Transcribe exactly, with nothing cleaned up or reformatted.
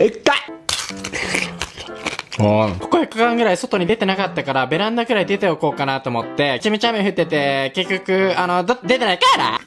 いっかいふつかかんぐらい外に出てなかったから、ベランダくらい出ておこうかなと思って、めちゃめちゃ雨降ってて、結局、あの、出てないから